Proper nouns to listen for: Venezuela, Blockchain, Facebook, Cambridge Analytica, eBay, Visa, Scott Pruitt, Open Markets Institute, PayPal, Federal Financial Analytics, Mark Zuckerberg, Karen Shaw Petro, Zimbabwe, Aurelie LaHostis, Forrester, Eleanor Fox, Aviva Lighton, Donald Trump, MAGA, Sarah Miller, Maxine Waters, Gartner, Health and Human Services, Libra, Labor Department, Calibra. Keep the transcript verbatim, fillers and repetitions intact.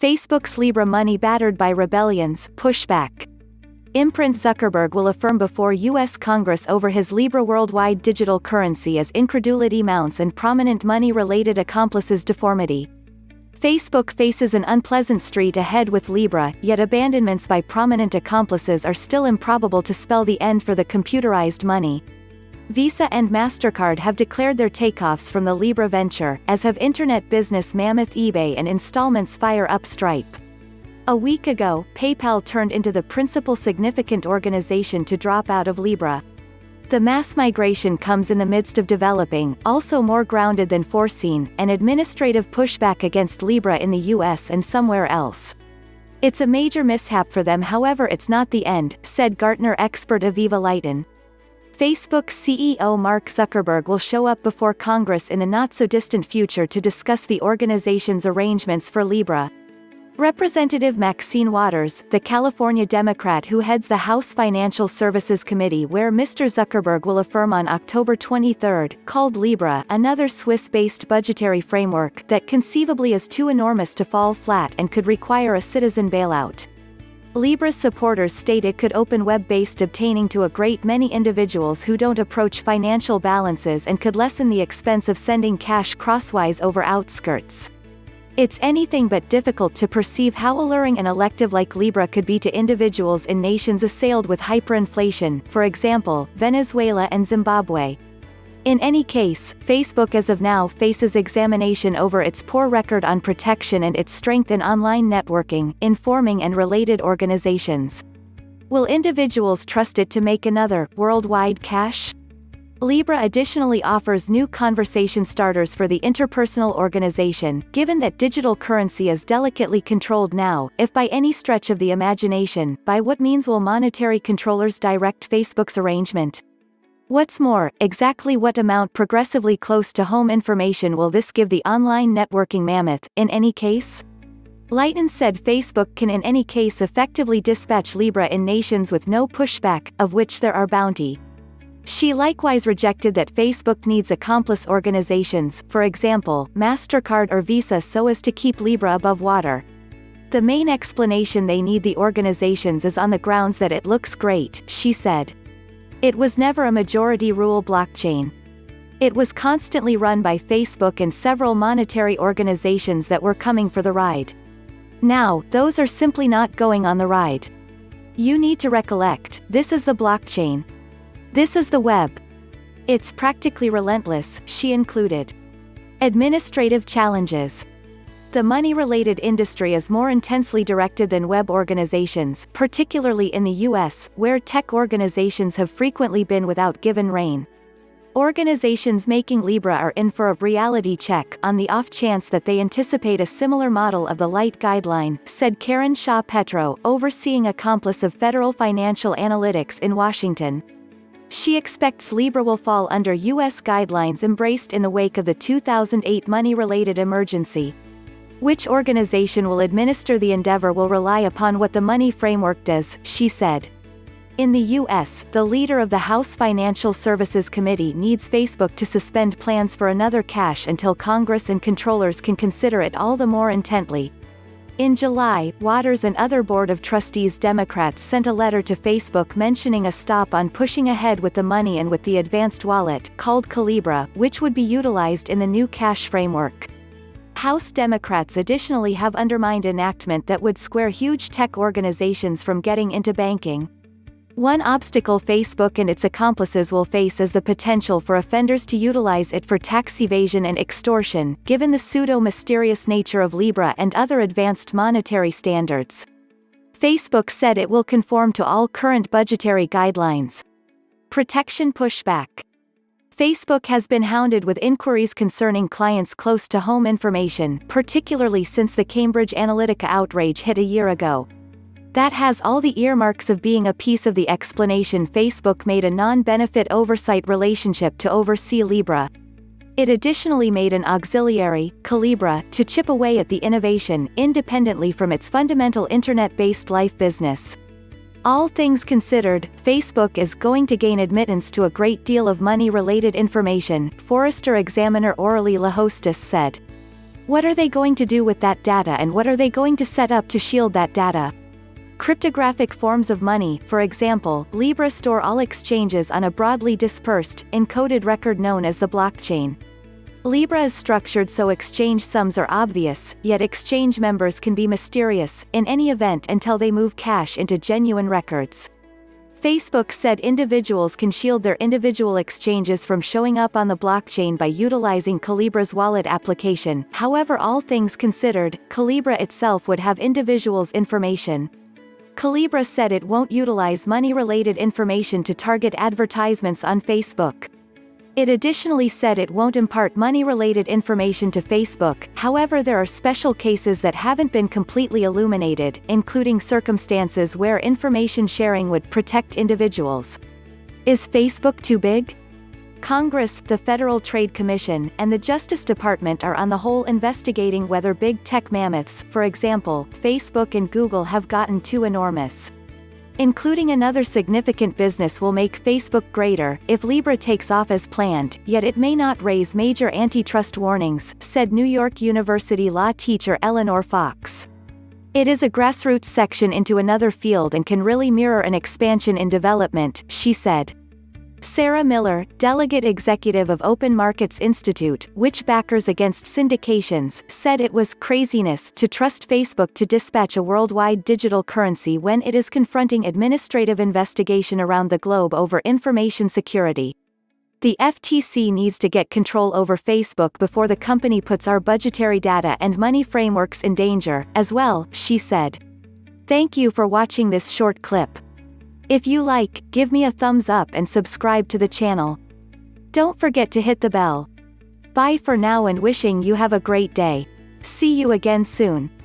Facebook's Libra money battered by rebellions, pushback. Imprint Zuckerberg will affirm before U S Congress over his Libra worldwide digital currency as incredulity mounts and prominent money-related accomplices deformity. Facebook faces an unpleasant street ahead with Libra, yet abandonments by prominent accomplices are still improbable to spell the end for the computerized money. Visa and MasterCard have declared their takeoffs from the Libra venture, as have internet business mammoth eBay and installments fire up Stripe. A week ago, PayPal turned into the principal significant organization to drop out of Libra. The mass migration comes in the midst of developing, also more grounded than foreseen, an administrative pushback against Libra in the U S and somewhere else. It's a major mishap for them, however it's not the end, said Gartner expert Aviva Lighton. Facebook C E O Mark Zuckerberg will show up before Congress in the not-so-distant future to discuss the organization's arrangements for Libra. Representative Maxine Waters, the California Democrat who heads the House Financial Services Committee where Mister Zuckerberg will affirm on October twenty-third, called Libra another Swiss-based budgetary framework that conceivably is too enormous to fall flat and could require a citizen bailout. Libra's supporters state it could open web-based obtaining to a great many individuals who don't approach financial balances and could lessen the expense of sending cash crosswise over outskirts. It's anything but difficult to perceive how alluring an elective like Libra could be to individuals in nations assailed with hyperinflation, for example, Venezuela and Zimbabwe. In any case, Facebook as of now faces examination over its poor record on protection and its strength in online networking, informing and related organizations. Will individuals trust it to make another, worldwide cash? Libra additionally offers new conversation starters for the interpersonal organization, given that digital currency is delicately controlled now, if by any stretch of the imagination, by what means will monetary controllers direct Facebook's arrangement? What's more, exactly what amount progressively close to home information will this give the online networking mammoth, in any case? Lighton said Facebook can in any case effectively dispatch Libra in nations with no pushback, of which there are bounty. She likewise rejected that Facebook needs accomplice organizations, for example, MasterCard or Visa, so as to keep Libra above water. The main explanation they need the organizations is on the grounds that it looks great, she said. It was never a majority rule blockchain. It was constantly run by Facebook and several monetary organizations that were coming for the ride. Now, those are simply not going on the ride. You need to recollect, this is the blockchain. This is the web. It's practically relentless, she included. Administrative challenges. The money-related industry is more intensely directed than web organizations, particularly in the U S, where tech organizations have frequently been without given rein. Organizations making Libra are in for a reality check on the off chance that they anticipate a similar model of the Light guideline, said Karen Shaw Petro, overseeing accomplice of Federal Financial Analytics in Washington. She expects Libra will fall under U S guidelines embraced in the wake of the two thousand eight money-related emergency. Which organization will administer the endeavor will rely upon what the money framework does, she said. In the U S, the leader of the House Financial Services Committee needs Facebook to suspend plans for another cash until Congress and controllers can consider it all the more intently. In July, Waters and other Board of Trustees Democrats sent a letter to Facebook mentioning a stop on pushing ahead with the money and with the advanced wallet, called Calibra, which would be utilized in the new cash framework. House Democrats additionally have undermined enactment that would square huge tech organizations from getting into banking. One obstacle Facebook and its accomplices will face is the potential for offenders to utilize it for tax evasion and extortion, given the pseudo-mysterious nature of Libra and other advanced monetary standards. Facebook said it will conform to all current budgetary guidelines. Protection pushback. Facebook has been hounded with inquiries concerning clients' close-to-home information, particularly since the Cambridge Analytica outrage hit a year ago. That has all the earmarks of being a piece of the explanation Facebook made a non-benefit oversight relationship to oversee Libra. It additionally made an auxiliary, Calibra, to chip away at the innovation, independently from its fundamental internet-based life business. All things considered, Facebook is going to gain admittance to a great deal of money-related information, Forrester examiner Aurelie LaHostis said. What are they going to do with that data, and what are they going to set up to shield that data? Cryptographic forms of money, for example, Libra, store all exchanges on a broadly dispersed, encoded record known as the blockchain. Libra is structured so exchange sums are obvious, yet exchange members can be mysterious, in any event until they move cash into genuine records. Facebook said individuals can shield their individual exchanges from showing up on the blockchain by utilizing Calibra's wallet application. However, all things considered, Calibra itself would have individuals' information. Calibra said it won't utilize money-related information to target advertisements on Facebook. It additionally said it won't impart money-related information to Facebook. However, there are special cases that haven't been completely illuminated, including circumstances where information sharing would protect individuals. Is Facebook too big? Congress, the Federal Trade Commission, and the Justice Department are on the whole investigating whether big tech mammoths, for example, Facebook and Google, have gotten too enormous. Including another significant business will make Facebook greater, if Libra takes off as planned, yet it may not raise major antitrust warnings, said New York University law teacher Eleanor Fox. It is a grassroots section into another field and can really mirror an expansion in development, she said. Sarah Miller, delegate executive of Open Markets Institute, which backers against syndications, said it was craziness to trust Facebook to dispatch a worldwide digital currency when it is confronting administrative investigation around the globe over information security. The F T C needs to get control over Facebook before the company puts our budgetary data and money frameworks in danger, as well, she said. Thank you for watching this short clip. If you like, give me a thumbs up and subscribe to the channel. Don't forget to hit the bell. Bye for now, and wishing you have a great day. See you again soon.